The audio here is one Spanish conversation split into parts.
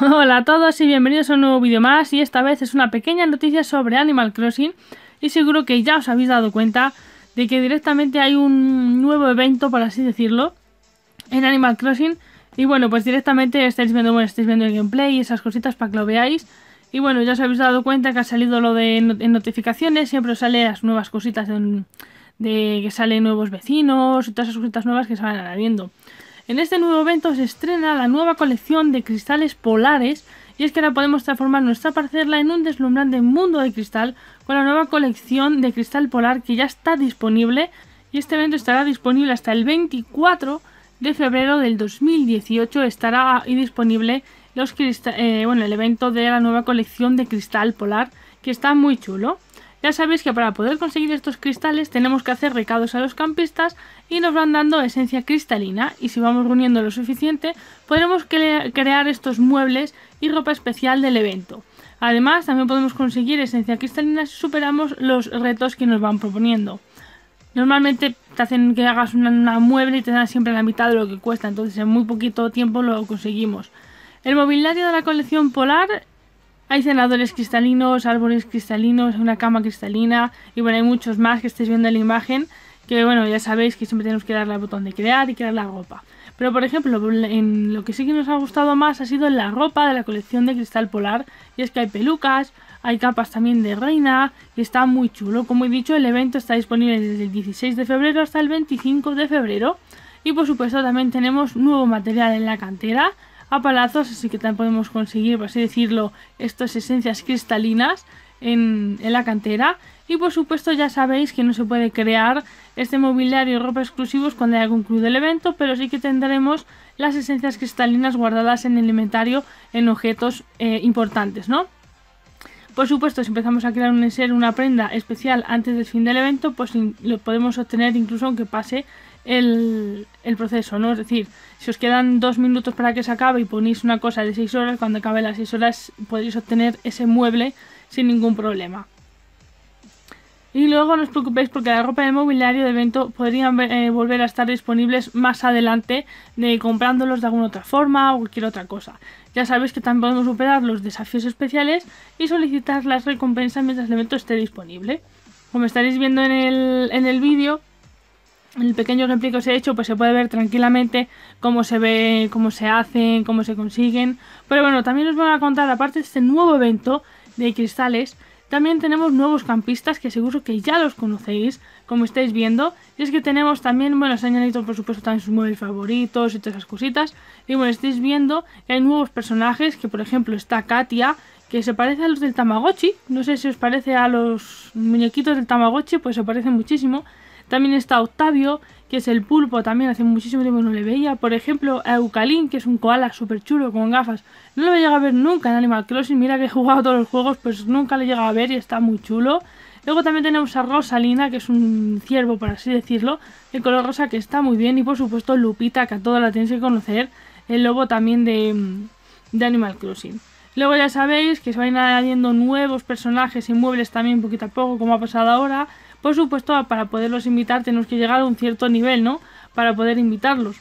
Hola a todos y bienvenidos a un nuevo vídeo más, y esta vez es una pequeña noticia sobre Animal Crossing. Y seguro que ya os habéis dado cuenta de que directamente hay un nuevo evento, por así decirlo, en Animal Crossing. Y bueno, pues directamente estáis viendo el gameplay y esas cositas para que lo veáis. Y bueno, ya os habéis dado cuenta que ha salido lo de notificaciones, siempre os salen las nuevas cositas de que salen nuevos vecinos y todas esas cositas nuevas que se van añadiendo. En este nuevo evento se estrena la nueva colección de cristales polares, y es que ahora podemos transformar nuestra parcela en un deslumbrante mundo de cristal con la nueva colección de cristal polar que ya está disponible, y este evento estará disponible hasta el 24 de febrero del 2018, estará ahí disponible el evento de la nueva colección de cristal polar, que está muy chulo. Ya sabéis que para poder conseguir estos cristales tenemos que hacer recados a los campistas y nos van dando esencia cristalina, y si vamos reuniendo lo suficiente podremos crear estos muebles y ropa especial del evento. Además, también podemos conseguir esencia cristalina si superamos los retos que nos van proponiendo. Normalmente te hacen que hagas una mueble y te dan siempre la mitad de lo que cuesta, entonces en muy poquito tiempo lo conseguimos. El mobiliario de la colección polar... Hay cenadores cristalinos, árboles cristalinos, una cama cristalina, y bueno, hay muchos más que estáis viendo en la imagen, que bueno, ya sabéis que siempre tenemos que darle al botón de crear y crear la ropa. Pero por ejemplo, en lo que sí que nos ha gustado más ha sido en la ropa de la colección de cristal polar, y es que hay pelucas, hay capas también de reina, y está muy chulo. Como he dicho, el evento está disponible desde el 16 de febrero hasta el 25 de febrero, y por supuesto también tenemos nuevo material en la cantera, a palazos, así que también podemos conseguir, por así decirlo, estas esencias cristalinas en la cantera. Y por supuesto ya sabéis que no se puede crear este mobiliario y ropa exclusivos cuando haya concluido el evento, pero sí que tendremos las esencias cristalinas guardadas en el inventario en objetos importantes, ¿no? Por supuesto, si empezamos a crear una prenda especial antes del fin del evento, pues lo podemos obtener incluso aunque pase el proceso, ¿no? Es decir, si os quedan 2 minutos para que se acabe y ponéis una cosa de 6 horas, cuando acabe las 6 horas podréis obtener ese mueble sin ningún problema. Y luego no os preocupéis porque la ropa y el mobiliario de evento podrían volver a estar disponibles más adelante, comprándolos de alguna otra forma o cualquier otra cosa. Ya sabéis que también podemos superar los desafíos especiales y solicitar las recompensas mientras el evento esté disponible. Como estaréis viendo en el vídeo, el pequeño gameplay que os he hecho, pues se puede ver tranquilamente cómo se ve, cómo se hacen, cómo se consiguen. Pero bueno, también os voy a contar, aparte de este nuevo evento de cristales, también tenemos nuevos campistas que seguro que ya los conocéis, como estáis viendo. Y es que tenemos también, bueno, se han añadido por supuesto también sus muebles favoritos y todas esas cositas. Y bueno, estáis viendo que hay nuevos personajes, que por ejemplo está Katia, que se parece a los del Tamagotchi. No sé si os parece a los muñequitos del Tamagotchi, pues se parecen muchísimo. También está Octavio, que es el pulpo, también hace muchísimo tiempo no le veía. Por ejemplo, a Eucalín, que es un koala súper chulo con gafas. No lo he llegado a ver nunca en Animal Crossing, mira que he jugado todos los juegos, pues nunca lo he llegado a ver y está muy chulo. Luego también tenemos a Rosalina, que es un ciervo, por así decirlo, de color rosa, que está muy bien. Y por supuesto Lupita, que a todos la tenéis que conocer, el lobo también de Animal Crossing. Luego ya sabéis que se van añadiendo nuevos personajes y muebles también poquito a poco, como ha pasado ahora. Por supuesto, para poderlos invitar tenemos que llegar a un cierto nivel, ¿no? Para poder invitarlos.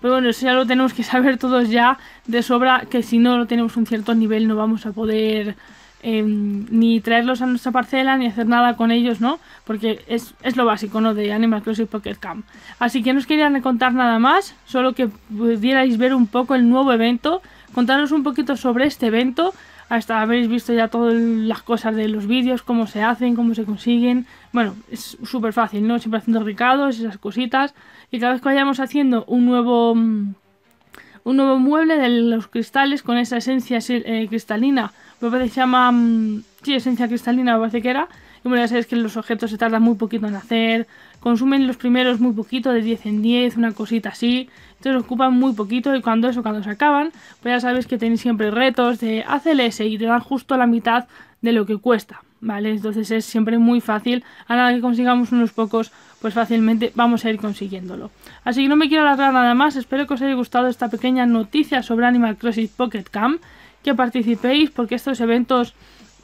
Pero bueno, eso ya lo tenemos que saber todos ya de sobra, que si no tenemos un cierto nivel no vamos a poder ni traerlos a nuestra parcela ni hacer nada con ellos, ¿no? Porque es lo básico, ¿no? De Animal Crossing Pocket Camp. Así que no os quería contar nada más, solo que pudierais ver un poco el nuevo evento, contaros un poquito sobre este evento. Hasta habéis visto ya todas las cosas de los vídeos, cómo se hacen, cómo se consiguen. Bueno, es súper fácil, ¿no? Siempre haciendo recados, esas cositas. Y cada vez que vayamos haciendo un nuevo mueble de los cristales con esa esencia cristalina. Me parece que se llama... sí, esencia cristalina, me parece que era. Y bueno, ya sabéis que los objetos se tardan muy poquito en hacer. Consumen los primeros muy poquito, de 10 en 10, una cosita así. Entonces ocupan muy poquito, y cuando se acaban, pues ya sabéis que tenéis siempre retos de hacer ese y te dan justo la mitad de lo que cuesta, ¿vale? Entonces es siempre muy fácil. A nada que consigamos unos pocos, pues fácilmente vamos a ir consiguiéndolo. Así que no me quiero alargar nada más. Espero que os haya gustado esta pequeña noticia sobre Animal Crossing Pocket Camp, que participéis, porque estos eventos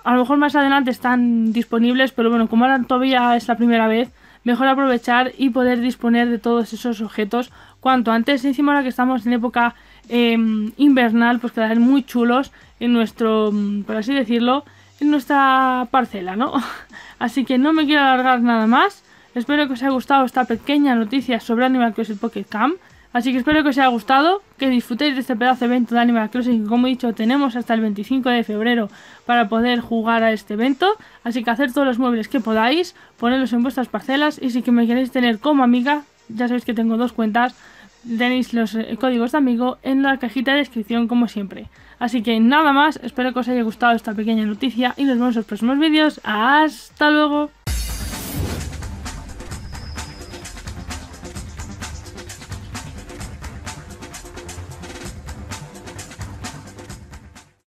a lo mejor más adelante están disponibles, pero bueno, como ahora todavía es la primera vez, mejor aprovechar y poder disponer de todos esos objetos cuanto antes. Encima ahora que estamos en época invernal, pues quedarán muy chulos en nuestro, por así decirlo, en nuestra parcela, ¿no? Así que no me quiero alargar nada más. Espero que os haya gustado esta pequeña noticia sobre Animal Crossing Pocket Camp. Así que espero que os haya gustado, que disfrutéis de este pedazo de evento de Animal Crossing, que como he dicho tenemos hasta el 25 de febrero para poder jugar a este evento. Así que hacer todos los muebles que podáis, ponerlos en vuestras parcelas, y si que me queréis tener como amiga, ya sabéis que tengo dos cuentas, tenéis los códigos de amigo en la cajita de descripción como siempre. Así que nada más, espero que os haya gustado esta pequeña noticia y nos vemos en los próximos vídeos. ¡Hasta luego!